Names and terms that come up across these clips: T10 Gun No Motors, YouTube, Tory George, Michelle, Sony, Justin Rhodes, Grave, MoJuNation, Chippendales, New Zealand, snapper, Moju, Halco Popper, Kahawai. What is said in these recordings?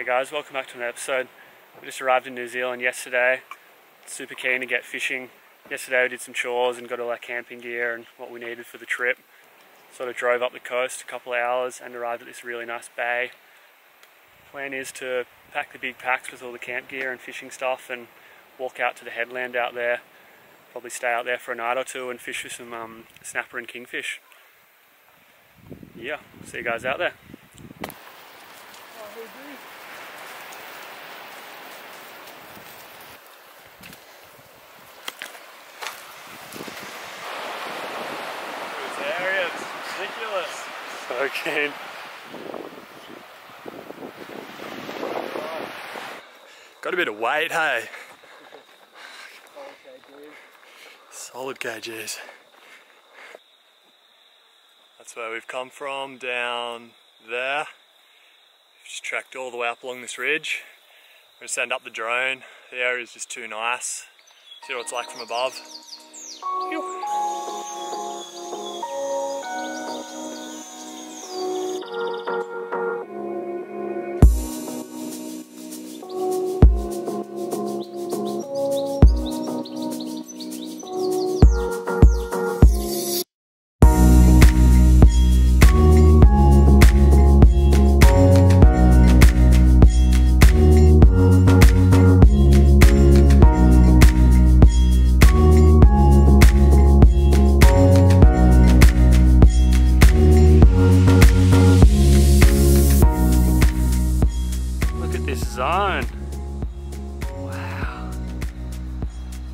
Hey guys, welcome back to another episode. We just arrived in New Zealand yesterday. Super keen to get fishing. Yesterday we did some chores and got all our camping gear and what we needed for the trip. Sort of drove up the coast a couple of hours and arrived at this really nice bay. Plan is to pack the big packs with all the camp gear and fishing stuff and walk out to the headland out there. Probably stay out there for a night or two and fish with some snapper and kingfish. Yeah, see you guys out there. So keen. Got a bit of weight, hey? Solid kgs. That's where we've come from, down there. Just tracked all the way up along this ridge. We're gonna send up the drone. The area is just too nice. See what it's like from above.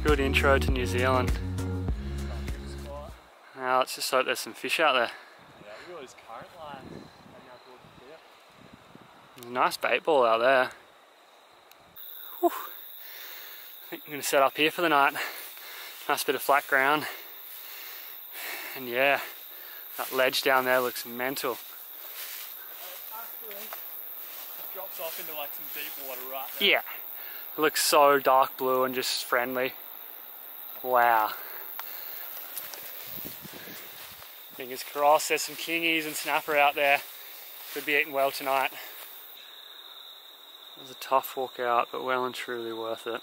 Good intro to New Zealand. Now let's just hope there's some fish out there. Nice bait ball out there. Whew. I think I'm going to set up here for the night. Nice bit of flat ground. And yeah, that ledge down there looks mental. It drops off into like some deep water right there. Yeah, it looks so dark blue and just friendly. Wow. Fingers crossed, there's some kingies and snapper out there. Could be eating well tonight. It was a tough walk out, but well and truly worth it.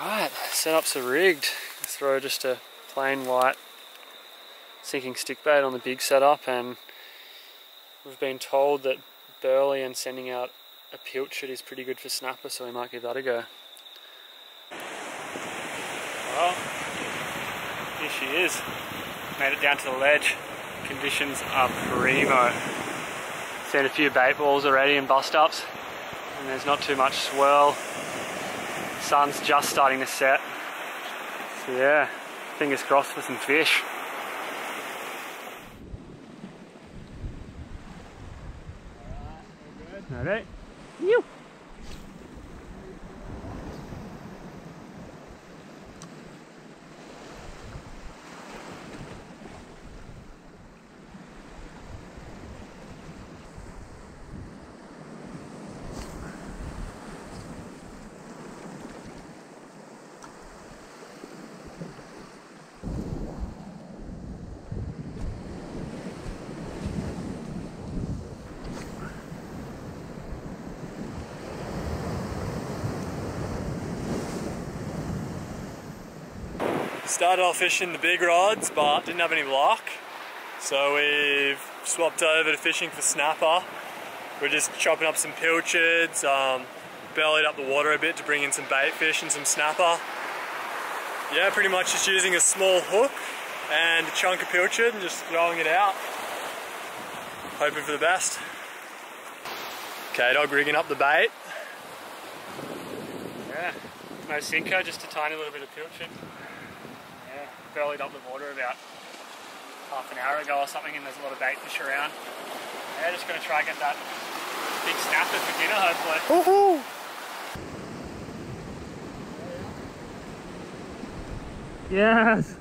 Alright, setups are rigged. Throw just a plain white sinking stick bait on the big setup, and we've been told that burley and sending out a pilchard is pretty good for snapper, so we might give that a go. Well, here she is. Made it down to the ledge. Conditions are primo. Seen a few bait balls already and bust ups, and there's not too much swirl. Sun's just starting to set. So yeah, fingers crossed for some fish. All right. You. Started off fishing the big rods, but didn't have any luck. So we've swapped over to fishing for snapper. We're just chopping up some pilchards, bellied up the water a bit to bring in some bait fish and some snapper. Yeah, pretty much just using a small hook and a chunk of pilchard and just throwing it out. Hoping for the best. K-Dog rigging up the bait. Yeah, no sinker, just a tiny little bit of pilchard. Bellied up the water about half an hour ago or something, and there's a lot of bait fish around. Yeah, just gonna try and get that big snapper for dinner hopefully. Woohoo! Yes!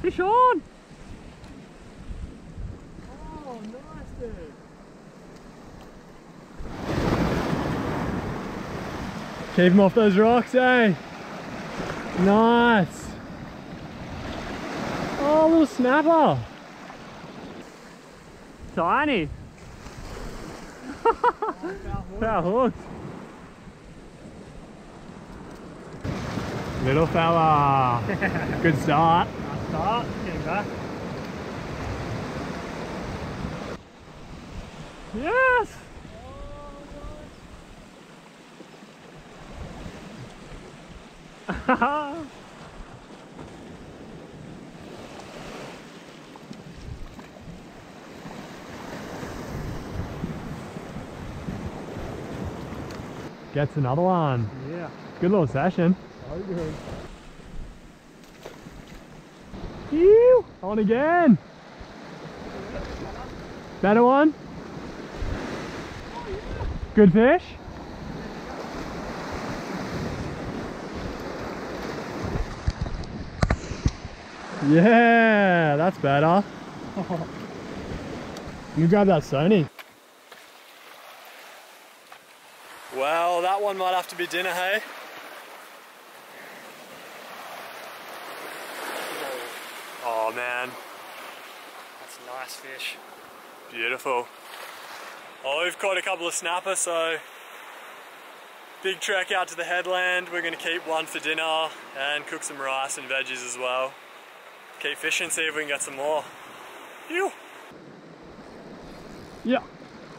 Fish on! Oh, nice dude! Keep him off those rocks, eh? Nice! Oh, little snapper! tiny. That hook. Little fella. Good start. Nice start. Getting back. Yes. Oh, gets another one. Yeah. Good little session. Ew, on again. Better one. Good fish. Yeah, that's better. You grab that Sony. Well, that one might have to be dinner, hey? Oh man. That's a nice fish. Beautiful. Oh, we've caught a couple of snapper, so big trek out to the headland. We're gonna keep one for dinner and cook some rice and veggies as well. Keep fishing, see if we can get some more. Ew. Yeah.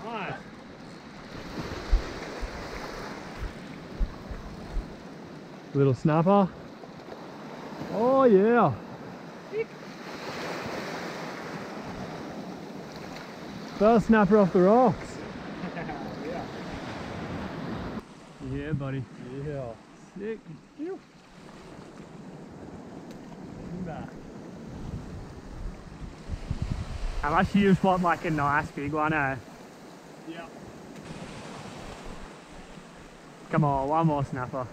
Nice. Little snapper. Oh yeah. First snapper off the rocks. Yeah. Yeah, buddy. Yeah. Sick. Ew. Unless you just want like a nice big one, eh? Yeah. Come on, one more snapper.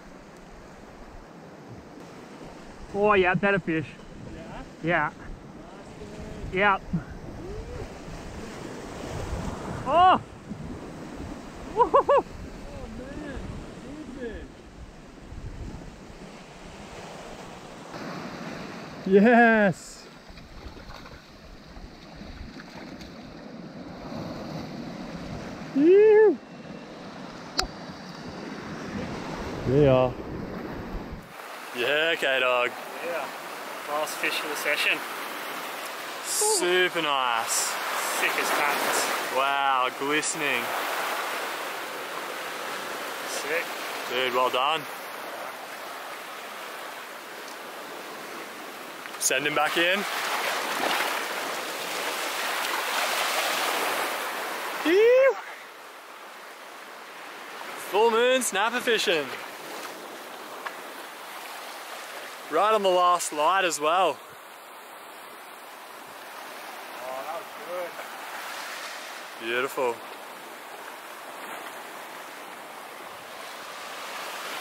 Oh yeah, better fish. Yeah. Yeah. Nice. Yeah. Oh! Woohoo! Oh man, good fish. Yes! Ew. Yeah. Yeah, okay, dog. Yeah. Last fish of the session. Super nice. Thick as pants. Wow, glistening. Sick. Dude, well done. Send him back in. Ew. Full moon snapper fishing. Right on the last light as well. Oh, that was good. Beautiful.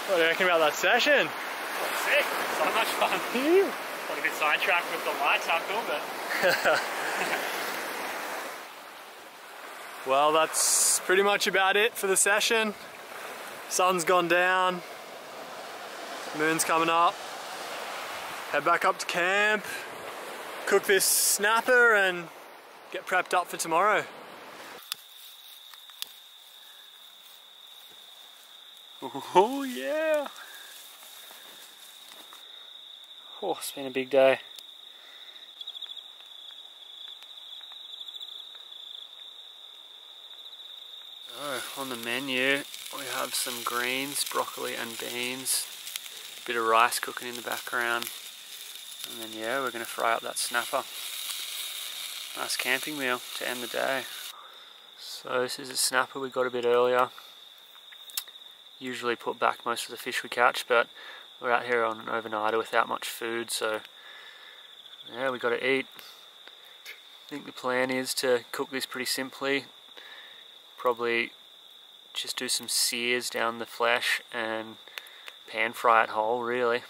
What do you reckon about that session? Oh, sick. So much fun. Got a bit sidetracked with the lights, how cool, but... Well, that's pretty much about it for the session. Sun's gone down. Moon's coming up. Head back up to camp, cook this snapper and get prepped up for tomorrow. Oh yeah! Oh, it's been a big day. So, on the menu we have some greens, broccoli and beans, a bit of rice cooking in the background. And then yeah, we're going to fry up that snapper. Nice camping meal to end the day. So this is a snapper we got a bit earlier. Usually put back most of the fish we catch, but we're out here on an overnighter without much food, so yeah, we got to eat. I think the plan is to cook this pretty simply. Probably just do some sears down the flesh and pan fry it whole, really.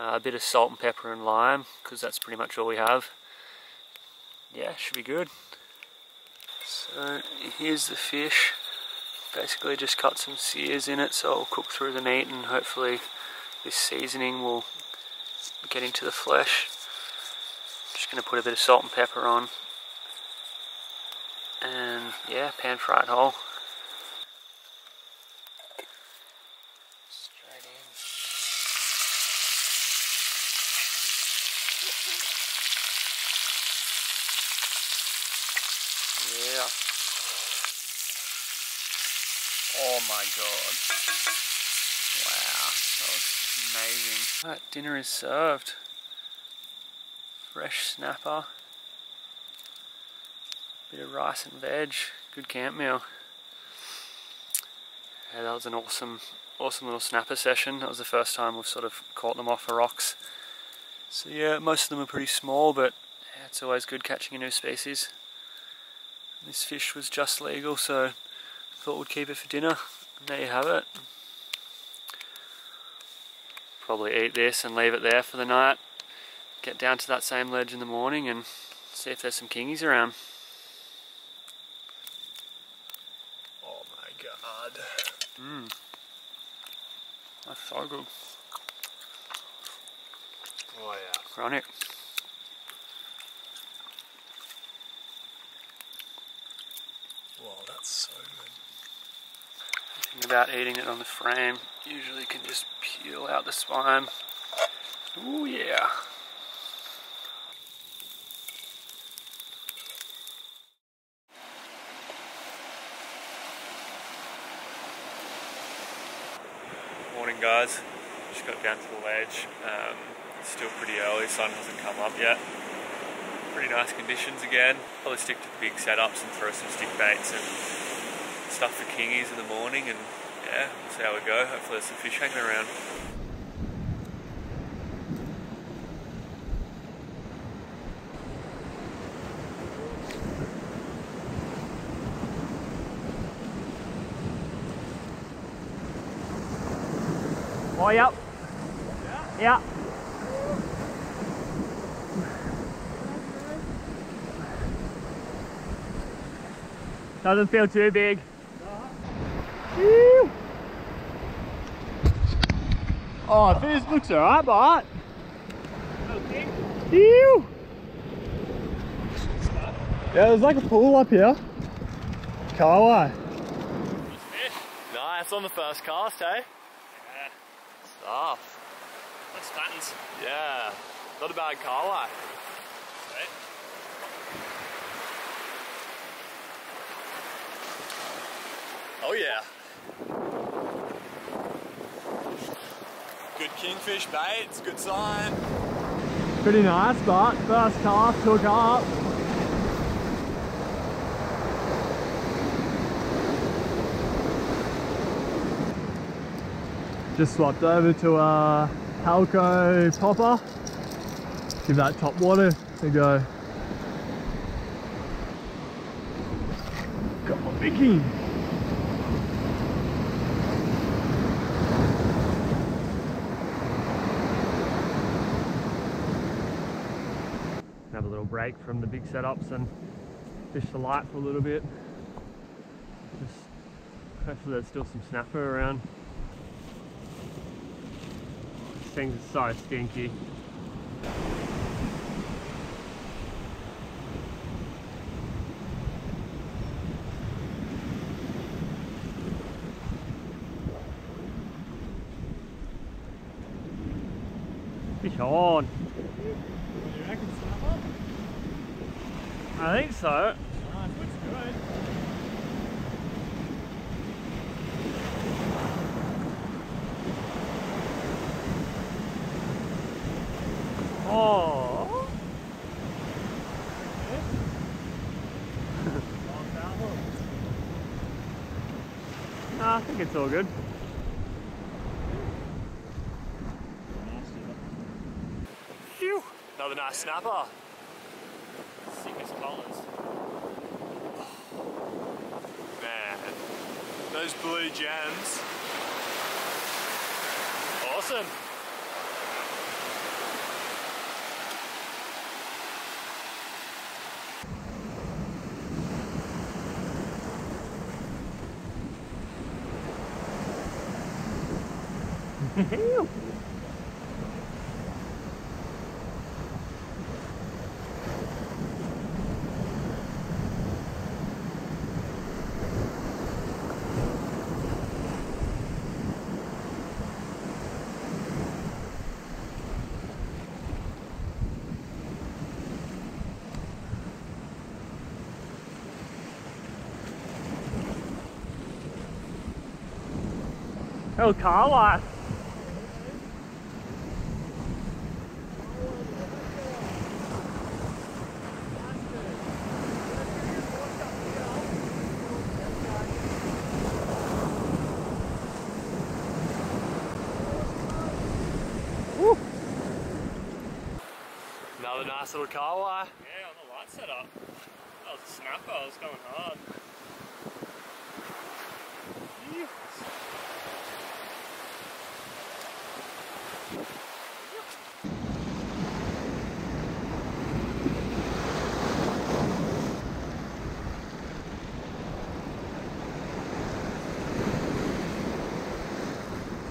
A bit of salt and pepper and lime, because that's pretty much all we have. Yeah, should be good. So here's the fish. Basically just cut some sears in it so it'll cook through the meat and hopefully this seasoning will get into the flesh. I'm just going to put a bit of salt and pepper on. and yeah, pan fried hole. Straight in. Yeah. Oh my god. Wow, that was amazing. Alright, dinner is served. Fresh snapper. Bit of rice and veg. Good camp meal. Yeah, that was an awesome little snapper session. That was the first time we've sort of caught them off the rocks. So yeah, most of them are pretty small, but yeah, it's always good catching a new species. And this fish was just legal, so thought we'd keep it for dinner, and there you have it. Probably eat this and leave it there for the night. Get down to that same ledge in the morning and see if there's some kingies around. Oh my god. Mmm. That's so good. Oh yeah. Chronic. Wow, that's so good. About eating it on the frame, usually can just peel out the spine. Ooh yeah. Morning guys, just got down to the ledge. It's still pretty early, sun hasn't come up yet. Pretty nice conditions again. Probably stick to the big setups and throw some stick baits and stuff for kingies in the morning, and yeah, we'll see how we go. Hopefully there's some fish hanging around. Oh, yep. Yeah? Yeah. Doesn't feel too big. Oh, this looks alright, Bart. Okay. Ew. Yeah, there's like a pool up here. Kahawai. Nice on the first cast, hey? Yeah. Stuff. Nice patterns. Yeah. Not a bad Kahawai. Right. Oh yeah. Good kingfish bait, it's a good sign. Pretty nice, but first half took up. Just swapped over to a Halco Popper. Give that top water a go. Got my biggie. Break from the big setups and fish the light for a little bit. Just hopefully there's still some snapper around. These things are so stinky. Fish on! I think so. Nice, looks good. Oh. Nah, I think it's all good. Phew, another nice snapper. Man, those blue gems. Awesome. Oh, Kahawai. Another nice little Kahawai. Yeah, on the light setup. That was a snapper, I was going hard.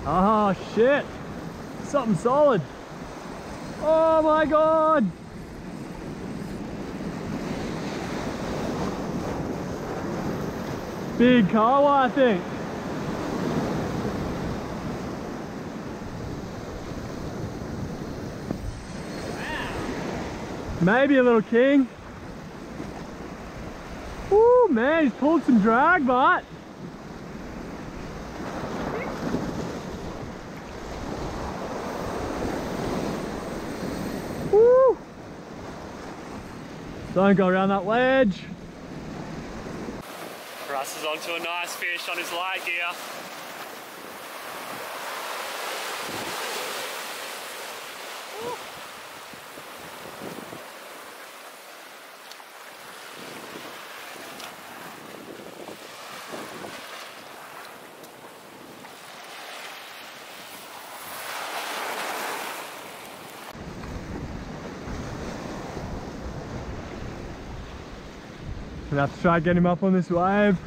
Oh shit, something solid. Oh my god. Big Kahawai, I think. Wow. Maybe a little king. Ooh man, he's pulled some drag, but don't go around that ledge. Russ is onto a nice fish on his light gear. Gonna have to try and get him up on this wave.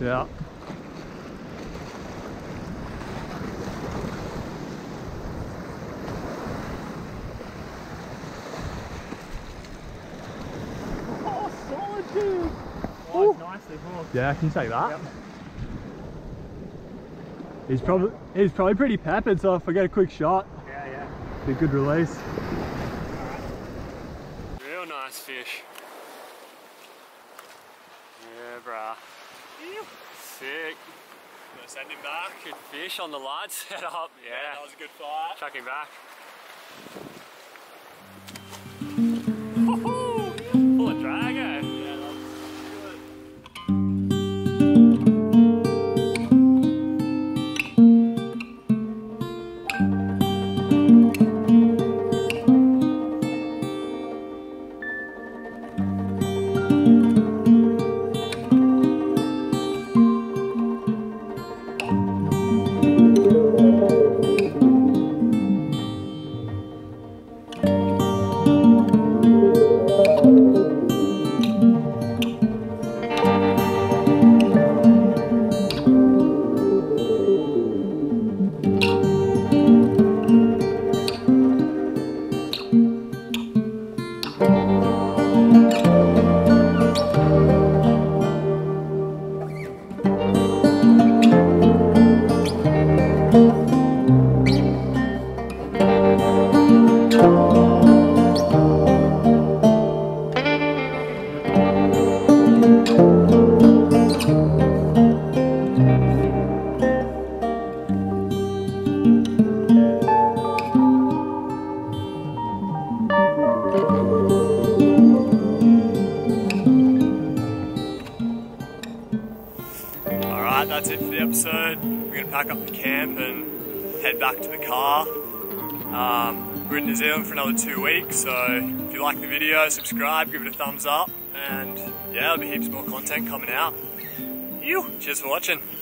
Yeah. Oh, solid dude! Oh, it's nicely hooked. Yeah, can you take that? Yep. He's probably pretty peppered, so if I get a quick shot, yeah. Be a good release. Real nice fish. Yeah, brah. Sick. Gonna send him back. Good fish on the light setup. Yeah, that was a good fight. Chuck him back. Full of drag, eh? Yeah, that was good. Alright, that's it for the episode. We're gonna pack up the camp and head back to the car. We're in New Zealand for another 2 weeks, so if you like the video, subscribe, give it a thumbs up, and yeah, there'll be heaps more content coming out. Cheers for watching.